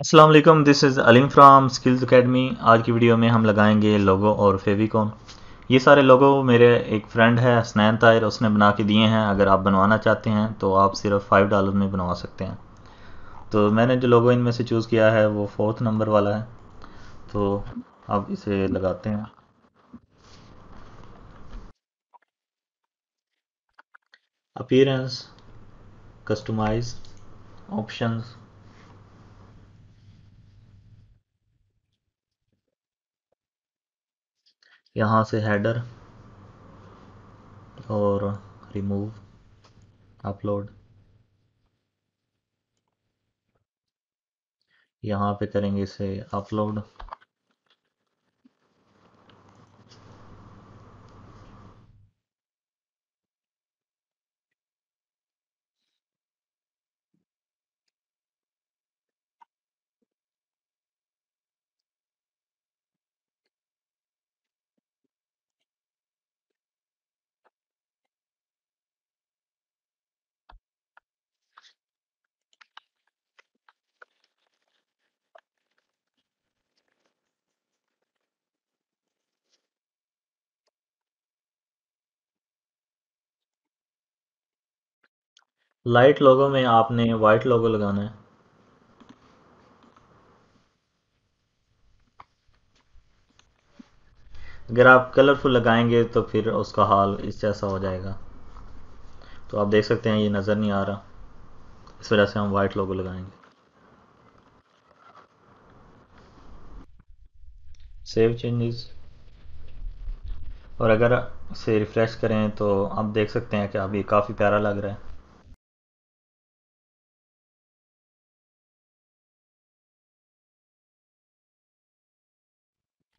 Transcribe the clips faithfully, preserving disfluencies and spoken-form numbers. अस्सलाम वालेकुम, this is Aleem from skills academy. आज की वीडियो में हम लगाएंगे लोगो और फेविकॉन। ये सारे लोगो मेरे एक फ्रेंड है हसनैन ताहिर, उसने बना के दिए हैं। अगर आप बनवाना चाहते हैं तो आप सिर्फ फाइव डॉलर में बनवा सकते हैं। तो मैंने जो लोगो इनमें से चूज़ किया है वो फोर्थ नंबर वाला है, तो आप इसे लगाते हैं। अपीयरेंस, कस्टमाइज, ऑप्शंस, यहाँ से हेडर और रिमूव, अपलोड। यहाँ पे करेंगे इसे अपलोड। लाइट लोगो में आपने वाइट लोगो लगाना है। अगर आप कलरफुल लगाएंगे तो फिर उसका हाल इस जैसा हो जाएगा। तो आप देख सकते हैं ये नज़र नहीं आ रहा, इस वजह से हम वाइट लोगो लगाएंगे। सेव चेंजेस, और अगर इसे रिफ्रेश करें तो आप देख सकते हैं कि अब ये काफ़ी प्यारा लग रहा है।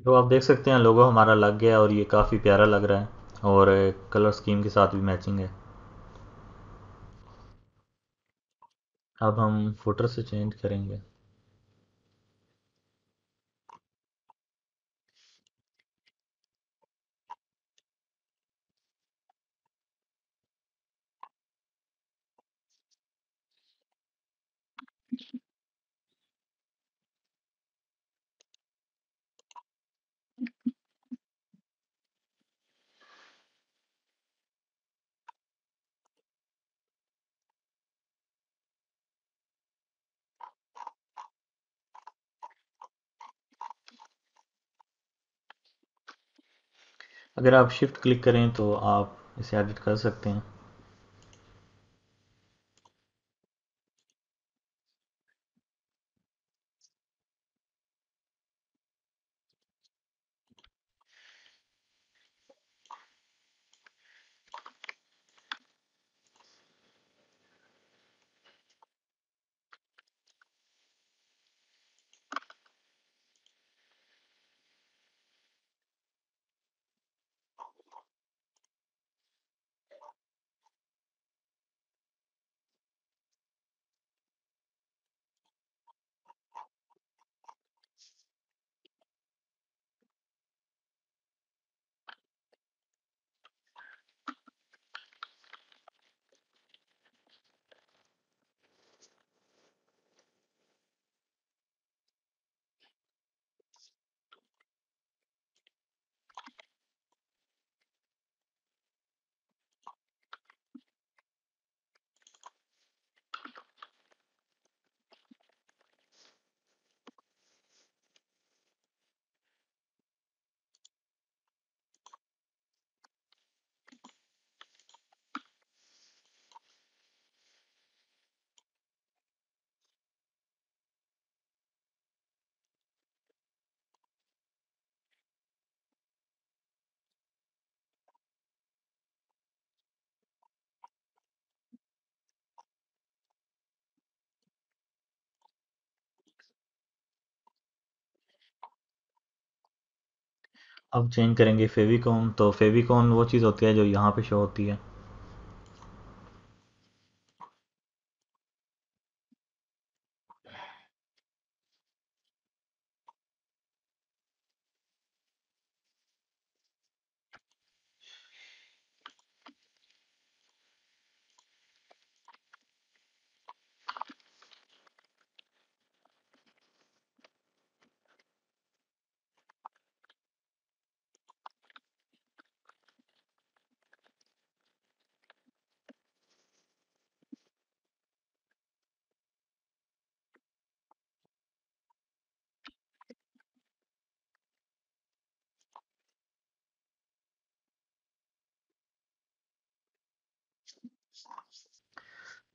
तो आप देख सकते हैं लोगो हमारा लग गया और ये काफ़ी प्यारा लग रहा है और कलर स्कीम के साथ भी मैचिंग है। अब हम फुटर से चेंज करेंगे। अगर आप शिफ्ट क्लिक करें तो आप इसे एडिट कर सकते हैं। अब चेंज करेंगे फेविकॉन। तो फेविकॉन वो चीज़ होती है जो यहाँ पे शो होती है।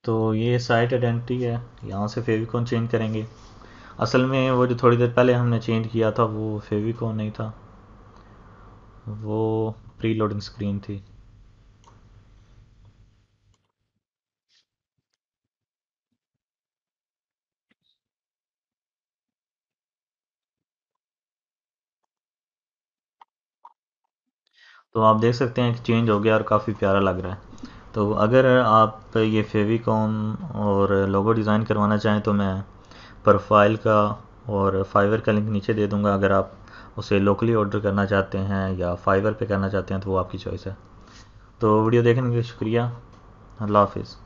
तो ये साइट आइडेंटिटी है, यहाँ से फेविकॉन चेंज करेंगे। असल में वो जो थोड़ी देर पहले हमने चेंज किया था वो फेविकॉन नहीं था, वो प्री लोडिंग स्क्रीन थी। तो आप देख सकते हैं कि चेंज हो गया और काफ़ी प्यारा लग रहा है। तो अगर आप ये फेविकॉन और लोगो डिज़ाइन करवाना चाहें तो मैं प्रोफाइल का और फाइवर का लिंक नीचे दे दूंगा। अगर आप उसे लोकली ऑर्डर करना चाहते हैं या फाइवर पे करना चाहते हैं तो वो आपकी चॉइस है। तो वीडियो देखने के लिए शुक्रिया। अल्लाह हाफिज़।